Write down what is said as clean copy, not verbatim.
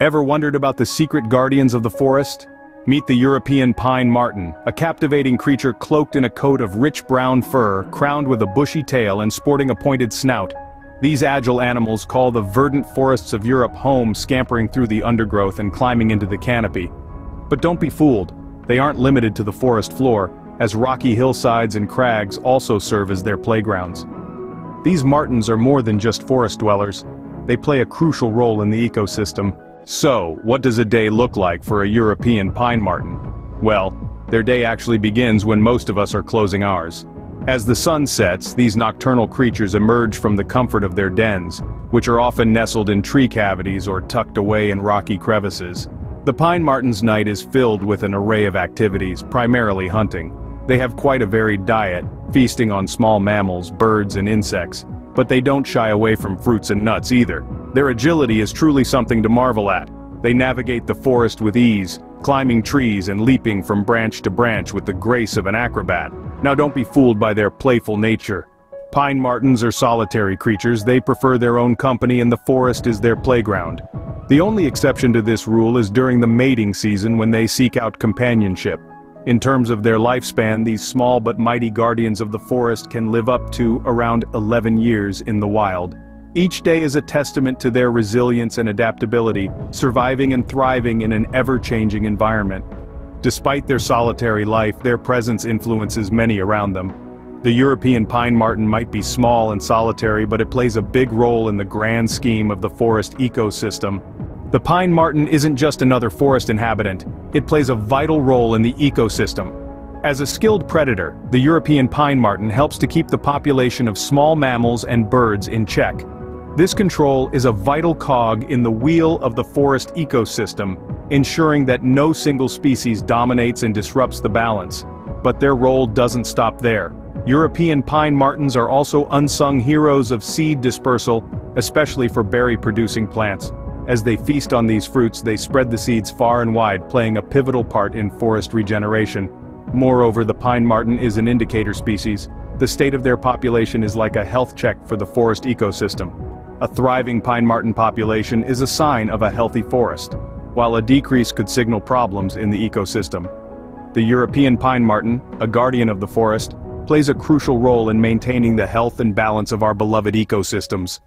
Ever wondered about the secret guardians of the forest? Meet the European Pine Marten, a captivating creature cloaked in a coat of rich brown fur, crowned with a bushy tail and sporting a pointed snout. These agile animals call the verdant forests of Europe home, scampering through the undergrowth and climbing into the canopy. But don't be fooled, they aren't limited to the forest floor, as rocky hillsides and crags also serve as their playgrounds. These martens are more than just forest dwellers, they play a crucial role in the ecosystem. So, what does a day look like for a European pine marten? Well, their day actually begins when most of us are closing ours. As the sun sets, these nocturnal creatures emerge from the comfort of their dens, which are often nestled in tree cavities or tucked away in rocky crevices. The pine marten's night is filled with an array of activities, primarily hunting. They have quite a varied diet, feasting on small mammals, birds, and insects, but they don't shy away from fruits and nuts either. Their agility is truly something to marvel at. They navigate the forest with ease, climbing trees and leaping from branch to branch with the grace of an acrobat. Now don't be fooled by their playful nature. Pine martens are solitary creatures, they prefer their own company and the forest is their playground. The only exception to this rule is during the mating season when they seek out companionship. In terms of their lifespan, these small but mighty guardians of the forest can live up to around 11 years in the wild. Each day is a testament to their resilience and adaptability, surviving and thriving in an ever-changing environment. Despite their solitary life, their presence influences many around them. The European pine marten might be small and solitary, but it plays a big role in the grand scheme of the forest ecosystem. The pine marten isn't just another forest inhabitant, it plays a vital role in the ecosystem. As a skilled predator, the European pine marten helps to keep the population of small mammals and birds in check. This control is a vital cog in the wheel of the forest ecosystem, ensuring that no single species dominates and disrupts the balance. But their role doesn't stop there. European pine martens are also unsung heroes of seed dispersal, especially for berry-producing plants. As they feast on these fruits, they spread the seeds far and wide, playing a pivotal part in forest regeneration. Moreover, the pine marten is an indicator species. The state of their population is like a health check for the forest ecosystem. A thriving pine marten population is a sign of a healthy forest, while a decrease could signal problems in the ecosystem. The European pine marten, a guardian of the forest, plays a crucial role in maintaining the health and balance of our beloved ecosystems.